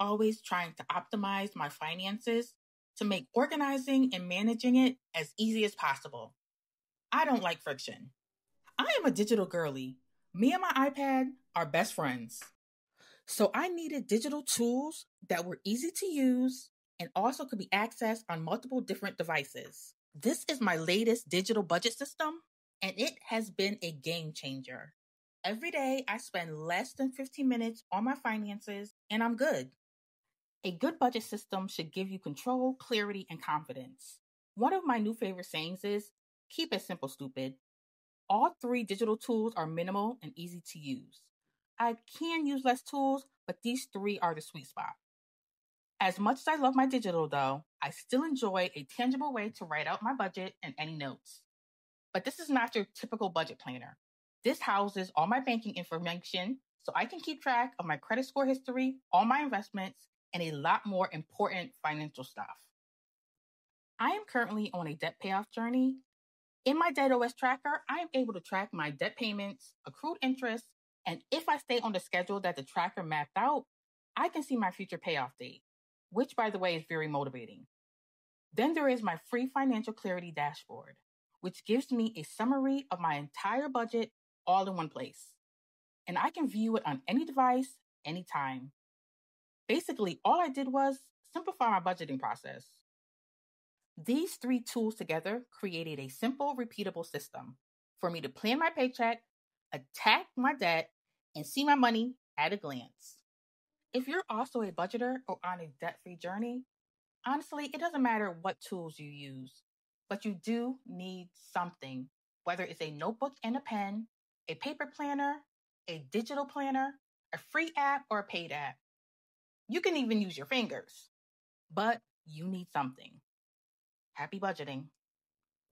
always trying to optimize my finances to make organizing and managing it as easy as possible. I don't like friction. I am a digital girly. Me and my iPad are best friends. So I needed digital tools that were easy to use and also could be accessed on multiple different devices. This is my latest digital budget system, and it has been a game changer. Every day, I spend less than 15 minutes on my finances, and I'm good. A good budget system should give you control, clarity, and confidence. One of my new favorite sayings is, "Keep it simple, stupid." All three digital tools are minimal and easy to use. I can use less tools, but these three are the sweet spot. As much as I love my digital, though, I still enjoy a tangible way to write out my budget and any notes. But this is not your typical budget planner. This houses all my banking information, so I can keep track of my credit score history, all my investments, and a lot more important financial stuff. I am currently on a debt payoff journey. In my DebtOS tracker, I am able to track my debt payments, accrued interest, and if I stay on the schedule that the tracker mapped out, I can see my future payoff date, which, by the way, is very motivating. Then there is my free financial clarity dashboard, which gives me a summary of my entire budget all in one place. And I can view it on any device, anytime. Basically, all I did was simplify my budgeting process. These three tools together created a simple, repeatable system for me to plan my paycheck, attack my debt, and see my money at a glance. If you're also a budgeter or on a debt-free journey, honestly, it doesn't matter what tools you use, but you do need something, whether it's a notebook and a pen, a paper planner, a digital planner, a free app, or a paid app. You can even use your fingers, but you need something. Happy budgeting.